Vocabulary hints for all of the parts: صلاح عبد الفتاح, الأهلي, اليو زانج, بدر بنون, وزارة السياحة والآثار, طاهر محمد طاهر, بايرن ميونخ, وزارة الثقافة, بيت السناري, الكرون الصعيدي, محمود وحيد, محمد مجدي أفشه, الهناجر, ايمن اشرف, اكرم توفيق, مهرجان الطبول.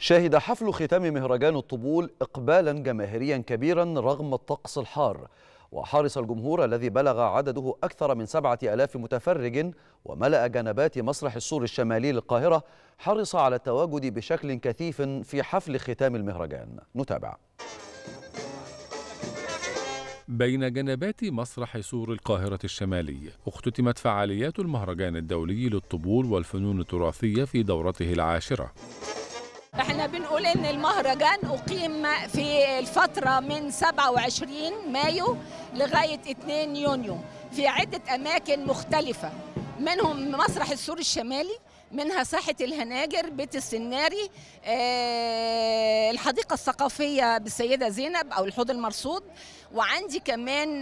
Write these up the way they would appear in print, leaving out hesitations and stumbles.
شهد حفل ختام مهرجان الطبول إقبالا جماهيريا كبيرا رغم الطقس الحار، وحرص الجمهور الذي بلغ عدده أكثر من 7000 متفرج وملأ جنبات مسرح السور الشمالي للقاهرة، حرص على التواجد بشكل كثيف في حفل ختام المهرجان. نتابع. بين جنبات مسرح سور القاهرة الشمالي اختتمت فعاليات المهرجان الدولي للطبول والفنون التراثية في دورته العاشرة. احنا بنقول ان المهرجان اقيم في الفترة من 27 مايو لغاية 2 يونيو في عدة اماكن مختلفة، منهم مسرح السور الشمالي، منها ساحة الهناجر، بيت السناري، الحديقة الثقافية بالسيدة زينب أو الحوض المرصود، وعندي كمان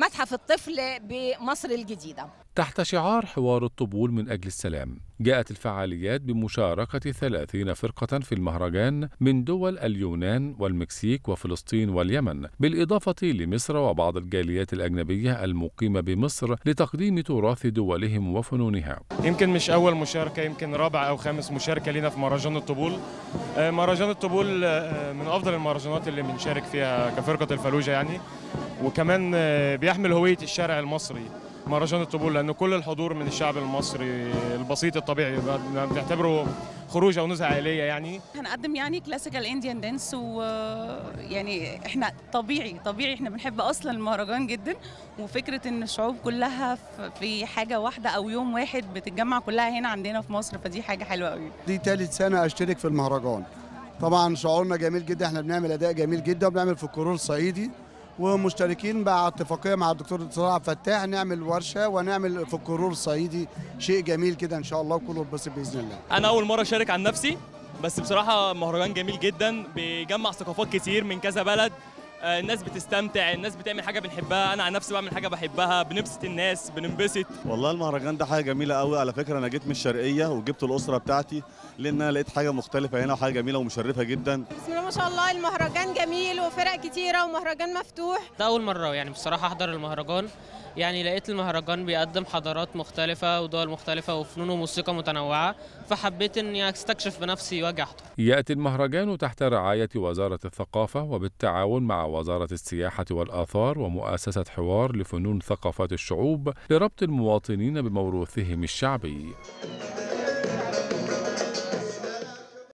متحف الطفل بمصر الجديدة. تحت شعار حوار الطبول من أجل السلام، جاءت الفعاليات بمشاركة 30 فرقة في المهرجان من دول اليونان والمكسيك وفلسطين واليمن، بالإضافة لمصر وبعض الجاليات الأجنبية المقيمة بمصر لتقديم تراث دولهم وفنونها. يمكن مش أول مشاركة، يمكن رابع أو خامس مشاركة لنا في مهرجان الطبول. مهرجان الطبول من أفضل المهرجانات اللي بنشارك فيها كفرقة الفلوجة يعني، وكمان بيحمل هوية الشارع المصري مهرجان الطبول، لأنه كل الحضور من الشعب المصري البسيط الطبيعي بنعتبره خروج أو نزهة عائلية يعني. هنقدم يعني كلاسيكال انديان دانس، ويعني احنا طبيعي احنا بنحب أصلا المهرجان جدا، وفكرة إن الشعوب كلها في حاجة واحدة أو يوم واحد بتتجمع كلها هنا عندنا في مصر، فدي حاجة حلوة قوي. دي ثالث سنة أشترك في المهرجان، طبعا شعورنا جميل جدا، احنا بنعمل أداء جميل جدا وبنعمل في الكرون الصعيدي، ومشتركين مع اتفاقيه مع الدكتور صلاح عبد الفتاح نعمل ورشه ونعمل في الكرون الصعيدي شيء جميل كده ان شاء الله، وكله يتبسط باذن الله. انا اول مره اشارك عن نفسي، بس بصراحه مهرجان جميل جدا بيجمع ثقافات كتير من كذا بلد، الناس بتستمتع، الناس بتعمل حاجه بنحبها، انا عن نفسي بعمل حاجه بحبها، بنبسط الناس، بننبسط. والله المهرجان ده حاجه جميله قوي، على فكره انا جيت من الشرقيه وجبت الاسره بتاعتي لان انا لقيت حاجه مختلفه هنا وحاجه جميله ومشرفه جدا. بسم الله ما شاء الله، المهرجان جميل وفرق كتيره ومهرجان مفتوح. ده اول مره يعني بصراحه احضر المهرجان، يعني لقيت المهرجان بيقدم حضارات مختلفة ودول مختلفة وفنون وموسيقى متنوعة، فحبيت إني أستكشف بنفسي وأجي أحضر. يأتي المهرجان تحت رعاية وزارة الثقافة وبالتعاون مع وزارة السياحة والآثار ومؤسسة حوار لفنون ثقافات الشعوب لربط المواطنين بموروثهم الشعبي.